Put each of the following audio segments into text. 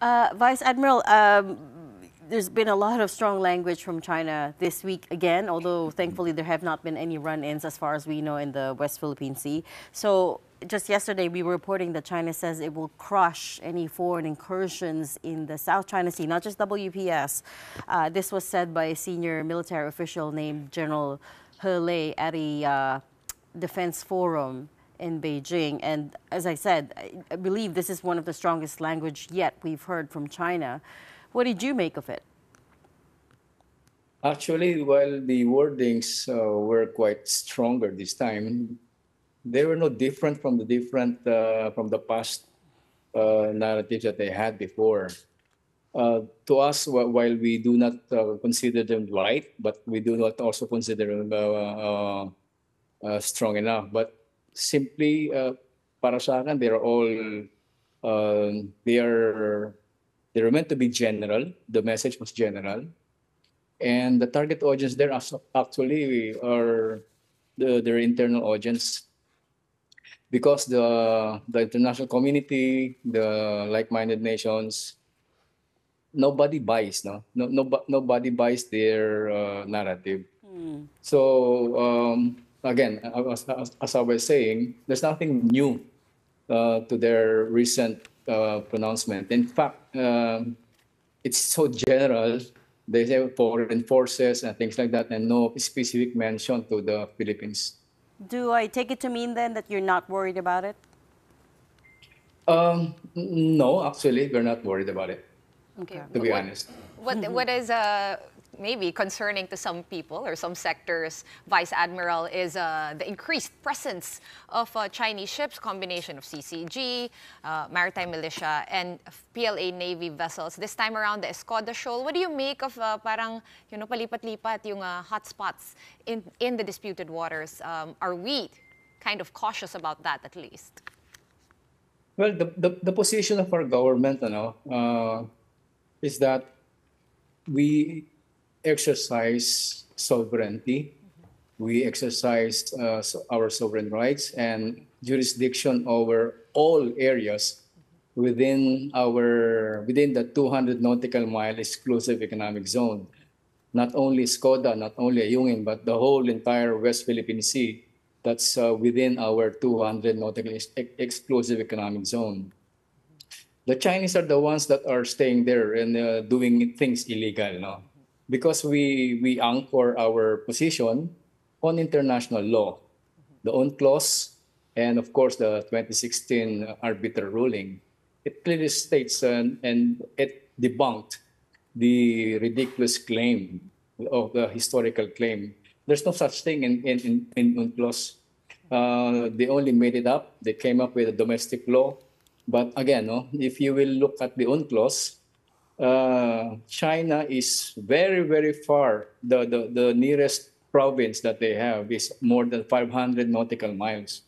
Vice Admiral, there's been a lot of strong language from China this week again, although thankfully there have not been any run-ins as far as we know in the West Philippine Sea. So just yesterday we were reporting that China says it will crush any foreign incursions in the South China Sea, not just WPS. This was said by a senior military official named General He Lei at a defense forum in Beijing. And as I said, I believe this is one of the strongest language yet we've heard from China. What did you make of it? Actually, while the wordings were quite stronger this time, they were no different from the past narratives that they had before. To us, while we do not consider them light, but we do not also consider them strong enough. But simply, para sa akin, they are all they were meant to be general. The message was general, and the target audience there actually are their internal audience. Because the international community, the like-minded nations, nobody buys, nobody buys their narrative. Mm. So again, as I was saying, there's nothing new to their recent pronouncement. In fact, it's so general. They say foreign forces and things like that, and no specific mention to the Philippines. Do I take it to mean then that you're not worried about it? No, actually, we're not worried about it. Okay. To be honest. What is maybe concerning to some people or some sectors, Vice Admiral, is the increased presence of Chinese ships, combination of CCG, maritime militia, and PLA Navy vessels. This time around, the Escoda Shoal. What do you make of parang, you know, palipat-lipat yung hotspots in the disputed waters? Are we kind of cautious about that at least? Well, the position of our government, you know, is that we exercise sovereignty, we exercise our sovereign rights and jurisdiction over all areas within our the 200 nautical mile exclusive economic zone. Not only Escoda, not only Ayungin, but the whole entire West Philippine Sea. That's within our 200 nautical exclusive economic zone. The Chinese are the ones that are staying there and doing things illegal, no? Because we anchor our position on international law, the UNCLOS, and of course the 2016 arbiter ruling. It clearly states and it debunked the ridiculous claim of the historical claim. There's no such thing in UNCLOS. They only made it up. They came up with a domestic law. But again, no, if you will look at the UNCLOS, China is very, very far. The nearest province that they have is more than 500 nautical miles.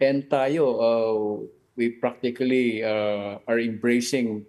And tayo, we practically are embracing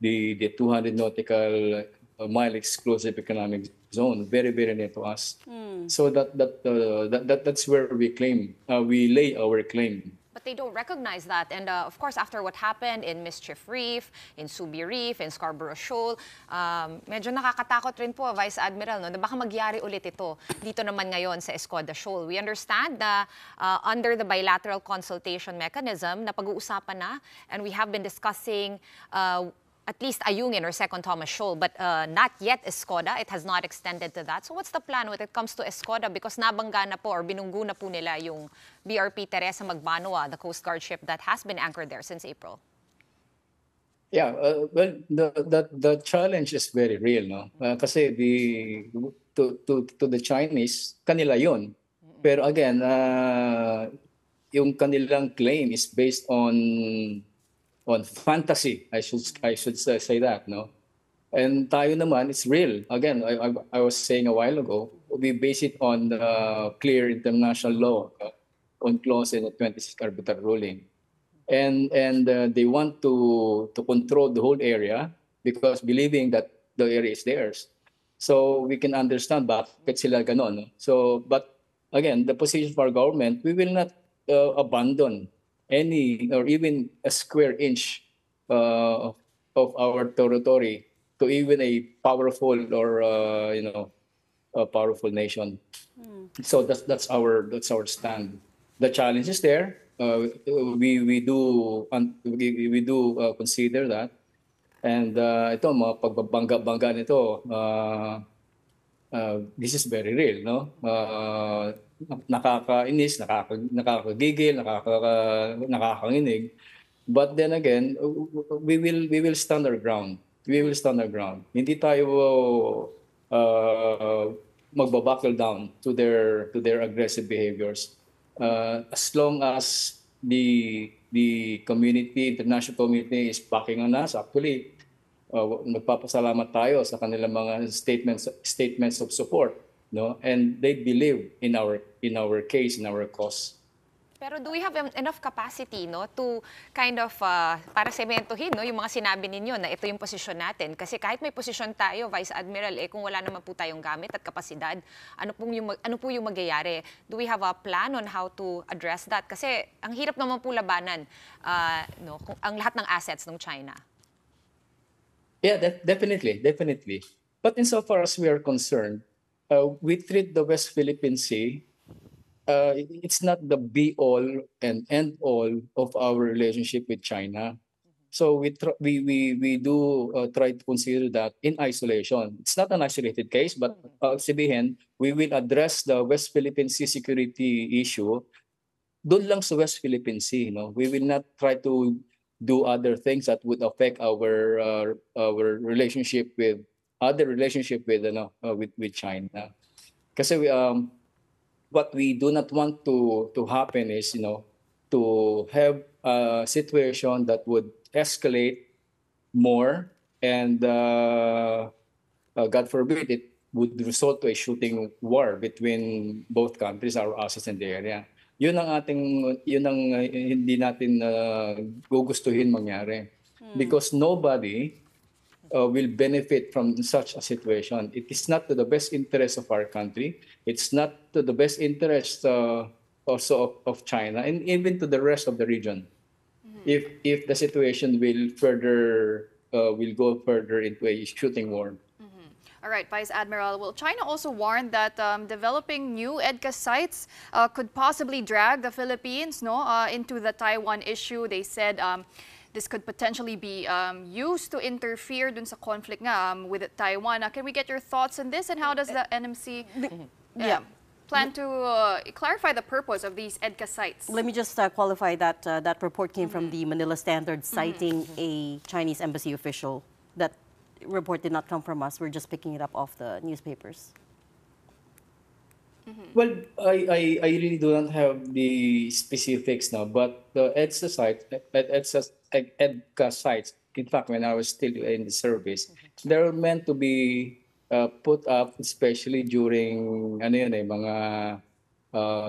the 200 nautical mile exclusive economic zone, very, very near to us. Mm. So that's where we claim, we lay our claim. But they don't recognize that. And of course, after what happened in Mischief Reef, in Subi Reef, in Scarborough Shoal, medyo nakakatakot rin po, Vice Admiral, no? Na baka magyari ulit ito dito naman ngayon sa Escoda Shoal. We understand that under the bilateral consultation mechanism, napag-uusapan na, and we have been discussing at least Ayungin or Second Thomas Shoal, but not yet Escoda. It has not extended to that. So what's the plan when it comes to Escoda? Because nabangga na po or binunggu na po nila yung BRP Teresa Magbanua, the Coast Guard ship that has been anchored there since April. Yeah, well, the challenge is very real, no? Kasi to the Chinese, kanila yun. Pero again, yung kanilang claim is based on fantasy, I should say that, no? And tayo naman, it's real. Again, I was saying a while ago, we base it on clear international law, on clause in the 26th arbiter ruling, and they want to control the whole area because believing that the area is theirs. So we can understand bakit sila ganon, no? So, but again, the position of our government, we will not abandon any or even a square inch of our territory to even a powerful or a powerful nation. So that's our stand. The challenge is there. We do consider that. And ito mga pagbabangga-bangga nito, this is very real, no? Nakakainis, nakakagigil, nakakanginig. But then again, we will stand our ground. We will stand our ground. Hindi tayo magbabuckle down to their aggressive behaviors. As long as the community, international community is backing on us. Actually, nagpapasalamat tayo sa kanilang mga statements of support, no? And they believe in our case, in our cause. Pero do we have enough capacity, no, to kind of para sementohin, no, yung mga sinabi ninyo na ito yung posisyon natin? Kasi kahit may posisyon tayo, Vice Admiral, eh kung wala naman po tayong gamit at kapasidad, ano po yung magyayari? Do we have a plan on how to address that? Kasi ang hirap naman po labanan no, ang lahat ng assets ng China. Yeah, definitely. But insofar as we are concerned, we treat the West Philippine Sea. It's not the be-all and end-all of our relationship with China. So we do try to consider that in isolation. It's not an isolated case, but sabihin, we will address the West Philippine Sea security issue doon lang sa West Philippine Sea. No? We will not try to do other things that would affect our relationship with with China. Kasi what we do not want to happen is, you know, to have a situation that would escalate more and, God forbid, it would result to a shooting war between both countries, our assets and the area. Yun ang hindi natin gugustuhin mangyari. Because nobody will benefit from such a situation. It is not to the best interest of our country. It's not to the best interest also of China and even to the rest of the region. If the situation will go further into a shooting war. All right, Vice Admiral. Well, China also warned that developing new EDCA sites could possibly drag the Philippines, no, into the Taiwan issue. They said this could potentially be used to interfere dun sa conflict nga, with Taiwan. Can we get your thoughts on this, and how does the NMC plan to clarify the purpose of these EDCA sites? Let me just qualify that that report came from the Manila Standard, citing a Chinese embassy official. That report did not come from us. We're just picking it up off the newspapers. Well, I really do not have the specifics now, but the EDCA sites, in fact, when I was still in the service, they were meant to be put up, especially during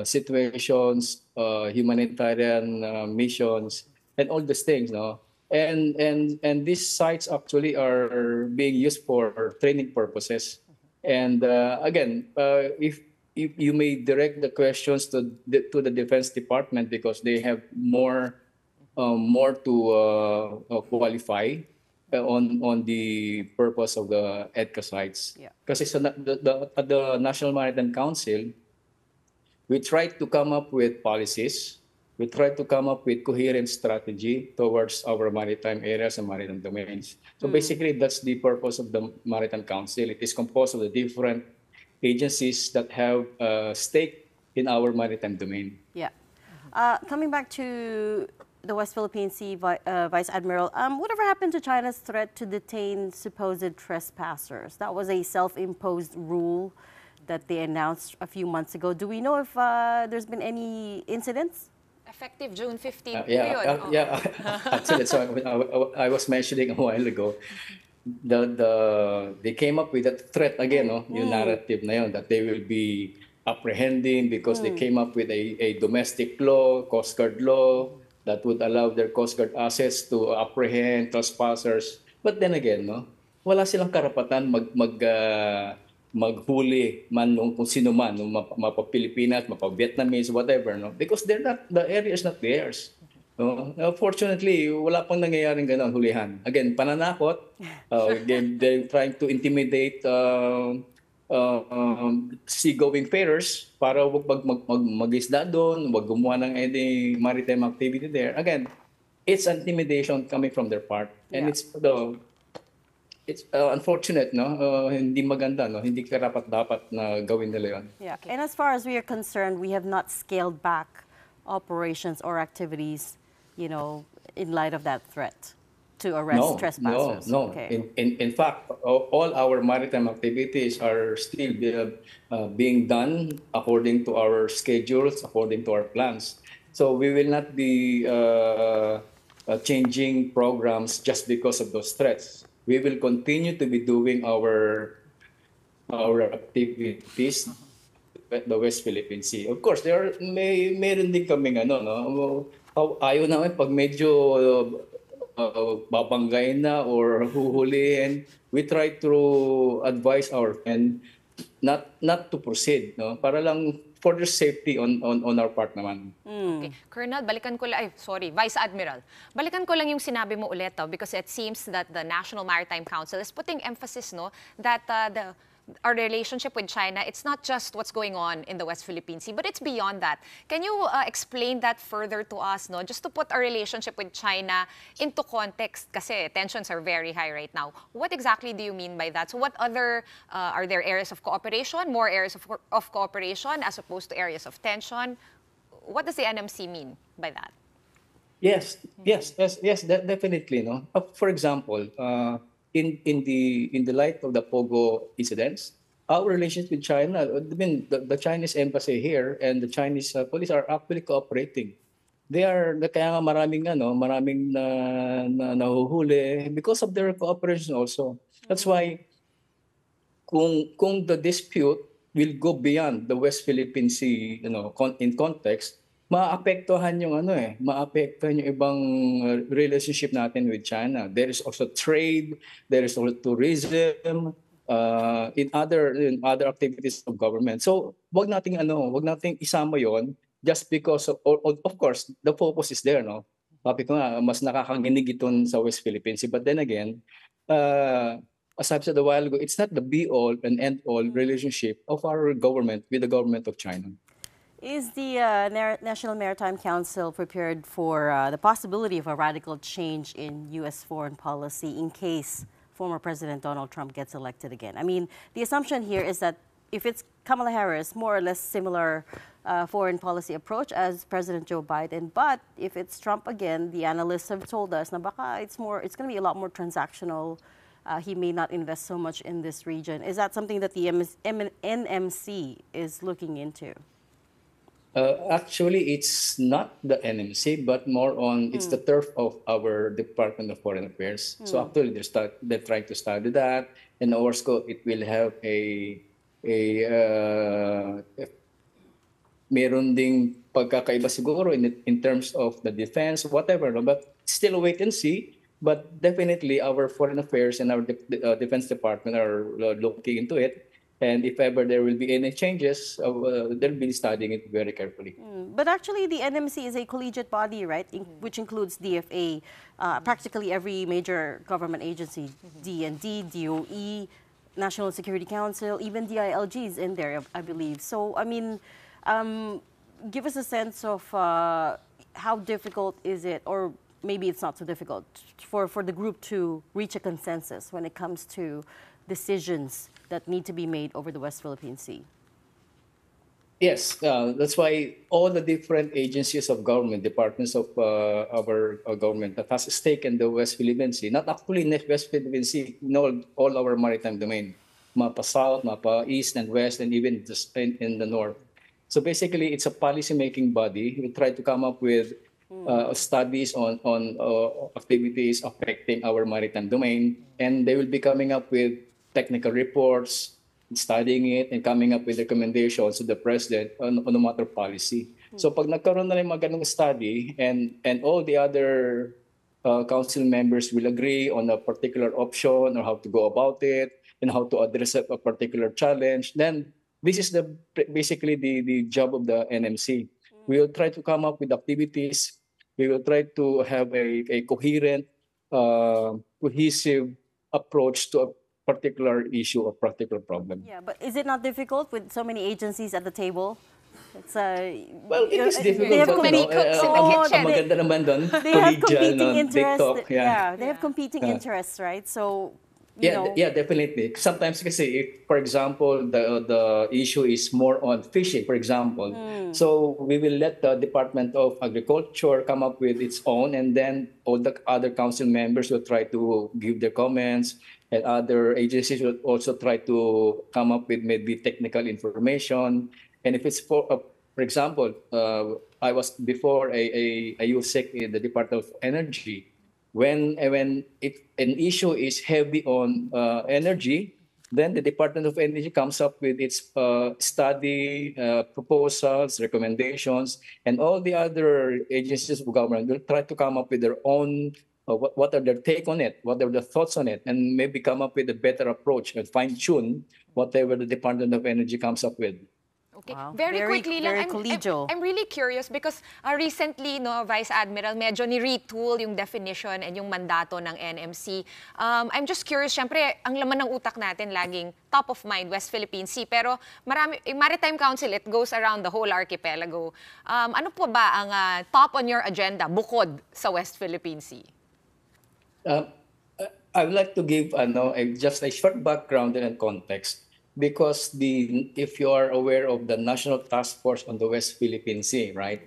situations, humanitarian missions, and all these things, no? And these sites actually are being used for training purposes. And again, if you may direct the questions to the Defense Department, because they have more to qualify on the purpose of the EDCA sites. Because the National Maritime Council, we try to come up with policies. We try to come up with coherent strategy towards our maritime areas and maritime domains. So basically, that's the purpose of the Maritime Council. It is composed of the different agencies that have a stake in our maritime domain. Yeah. Coming back to the West Philippine Sea, Vice Admiral, whatever happened to China's threat to detain supposed trespassers? That was a self-imposed rule that they announced a few months ago. Do we know if there's been any incidents? Effective June 15th. Actually, so I was mentioning a while ago, they came up with that threat again, no? Yung narrative na yun, that they will be apprehending because they came up with a domestic law, Coast Guard law, that would allow their Coast Guard assets to apprehend trespassers. But then again, no, wala silang karapatan maghuli man kung sino man, mapa Pilipinas, mapa Vietnamese, whatever, no, because the area is not theirs. Fortunately, wala pang nangyayaring gano'n hulihan. Again, pananakot, they're trying to intimidate seagoing farers para wag mag-isda doon, wag gumawa ng any maritime activity there. Again, it's intimidation coming from their part. And it's unfortunate, no? Hindi maganda, no? Hindi karapat-dapat na gawin nila yun. Yeah. And as far as we are concerned, we have not scaled back operations or activities, you know, in light of that threat to arrest trespassers? No, no. Okay. In fact, all our maritime activities are still being done according to our schedules, according to our plans. So we will not be changing programs just because of those threats. We will continue to be doing our activities at the West Philippine Sea. Of course, there meron din kaming ano, no? Ayaw namin pag medyo babanggain na or huhulihin, we try to advise our friend not to proceed, no, para lang for their safety on our part naman. Okay. Colonel, balikan ko lang, Vice Admiral, balikan ko lang yung sinabi mo ulit, because it seems that the National Maritime Council is putting emphasis, no, that our relationship with China, it's not just what's going on in the West Philippine Sea, but it's beyond that. Can you explain that further to us, no? Just to put our relationship with China into context, kasi tensions are very high right now. What exactly do you mean by that? So what other, are there areas of cooperation, more areas of cooperation as opposed to areas of tension? What does the NMC mean by that? Yes, definitely, no? For example, in the light of the POGO incidents, our relations with China, I mean, the Chinese embassy here and the Chinese police are actually cooperating. They are, kaya nga maraming nahuhuli because of their cooperation also. That's why kung the dispute will go beyond the West Philippine Sea, you know, in context, maapektuhan yung ibang relationship natin with China. There is also trade, there is also tourism, in other activities of government. So wag nating isama yon just because of course the focus is there, no. Sabi ko nga, mas nakakanginig ito sa West Philippine Sea, but then again, as I've said a while ago, it's not the be all and end all relationship of our government with the government of China. Is the National Maritime Council prepared for the possibility of a radical change in U.S. foreign policy in case former President Donald Trump gets elected again? I mean, the assumption here is that if it's Kamala Harris, more or less similar foreign policy approach as President Joe Biden. But if it's Trump again, the analysts have told us, na baka it's going to be a lot more transactional. He may not invest so much in this region. Is that something that the NMC is looking into? Actually, it's not the NMC, but more on it's the turf of our Department of Foreign Affairs. So actually, they're trying to study that, and also it will have a meron ding pagkakaiba siguro in terms of the defense, whatever. But still wait and see. But definitely, our Foreign Affairs and our Defense Department are looking into it. And if ever there will be any changes, they'll be studying it very carefully. But actually, the NMC is a collegiate body, right? Which includes DFA, practically every major government agency, D&D, DOE, National Security Council, even DILG is in there, I believe. So, I mean, give us a sense of how difficult is it, or maybe it's not so difficult, for the group to reach a consensus when it comes to decisions that need to be made over the West Philippine Sea? Yes, that's why all the different agencies of government, departments of our government that has a stake in the West Philippine Sea, not actually in the West Philippine Sea, in all our maritime domain, mapa south, mapa east and west, and even in the north. So basically, it's a policy-making body. We try to come up with studies on activities affecting our maritime domain, and they will be coming up with technical reports, studying it, and coming up with recommendations to the president on a matter of policy. So pag nagkaroon na rin mga ganung study, and all the other council members will agree on a particular option or how to go about it and how to address a particular challenge, then this is basically the job of the NMC. We will try to come up with activities We will try to have a coherent, cohesive approach to a particular issue or particular problem. Yeah, but is it not difficult with so many agencies at the table? It's well, it is difficult. They have many cooks in the kitchen. They have competing interests. Yeah, they have competing interests, right? So, yeah, definitely. Sometimes, if, for example, the issue is more on fishing, for example. So we will let the Department of Agriculture come up with its own, and then all the other council members will try to give their comments, and other agencies will also try to come up with maybe technical information. And if it's for example, I was before a USEC in the Department of Energy. When an issue is heavy on energy, then the Department of Energy comes up with its study, proposals, recommendations, and all the other agencies of government will try to come up with their own, what are their take on it, what are their thoughts on it, and maybe come up with a better approach and fine-tune whatever the Department of Energy comes up with. Okay. Wow. Very quickly, I'm really curious because recently, Vice Admiral, medyo ni-retool yung definition and yung mandato ng NMC. I'm just curious, syempre, ang laman ng utak natin laging top of mind, West Philippine Sea. Pero marami, yung Maritime Council, it goes around the whole archipelago. Ano po ba ang top on your agenda bukod sa West Philippine Sea? I would like to give just a short background and context. Because if you are aware of the National Task Force on the West Philippine Sea, right?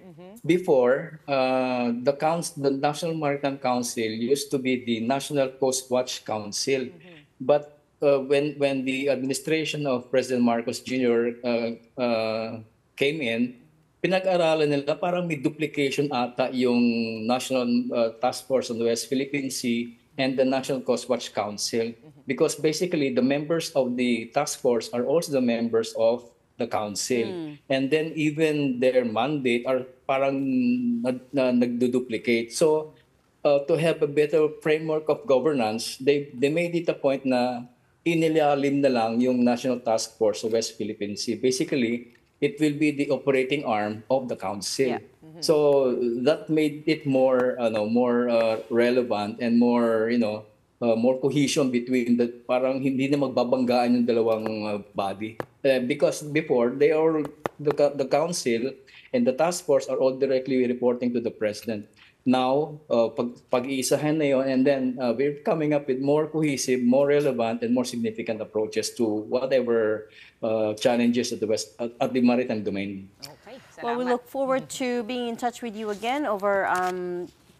Before, the National Maritime Council used to be the National Coast Watch Council. But when the administration of President Marcos Jr. Came in, pinag-aralan nila parang may duplication ata yung National Task Force on the West Philippine Sea and the National Coast Watch Council, because basically the members of the task force are also the members of the council. And then even their mandate are parang nagduduplicate. So to have a better framework of governance, they made it a point na inilalim na lang yung National Task Force of West Philippine Sea. Basically, it will be the operating arm of the council. Yeah. So that made it more, more relevant and more, more cohesion between the parang hindi na magbabanggaan yung dalawang body, because before they are the council and the task force are all directly reporting to the president. Now, pag-iisahan na yon, and then we're coming up with more cohesive, more relevant, and more significant approaches to whatever challenges at the maritime domain. Okay. Well, we look forward to being in touch with you again over,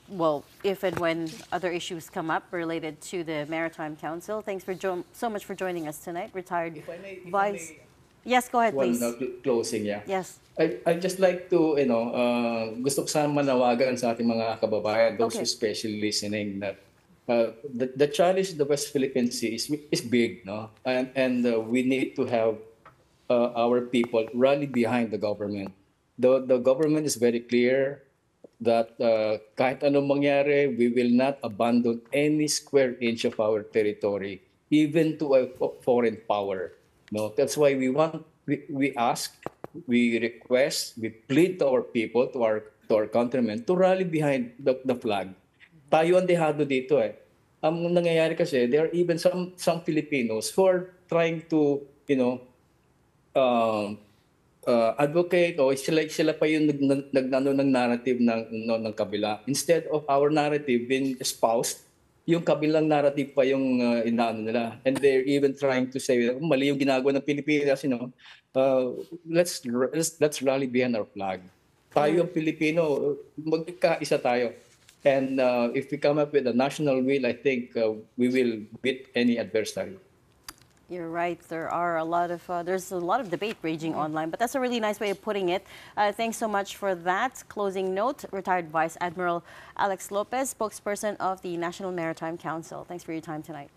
well, if and when other issues come up related to the Maritime Council. Thanks for so much for joining us tonight, retired Vice. Yes, go ahead, please. Closing, yeah. Yes. I'd just like to, gusto ko sana manawagan sa ating mga kababayan, those who especially listening, that the challenge of the West Philippine Sea is big, no? And we need to have our people rally behind the government. The government is very clear that kahit anong mangyari, we will not abandon any square inch of our territory, even to a foreign power. No, that's why we ask, we request, we plead to our people, to our countrymen, to rally behind the flag. Tayo ang dehado dito eh. Ang nangyayari kasi, there are even some Filipinos who are trying to, advocate, or sila pa yung ng narrative ng kabila. Instead of our narrative being espoused, yung kabilang narrative pa yung inaano nila. And they're even trying to say, mali yung ginagawa ng Pilipinas, let's rally behind our flag. Tayo ang Pilipino, magkaisa tayo. And if we come up with a national will, I think we will beat any adversary. You're right. There's a lot of debate raging online, but that's a really nice way of putting it. Thanks so much for that. Closing note, retired Vice Admiral Alex Lopez, spokesperson of the National Maritime Council. Thanks for your time tonight.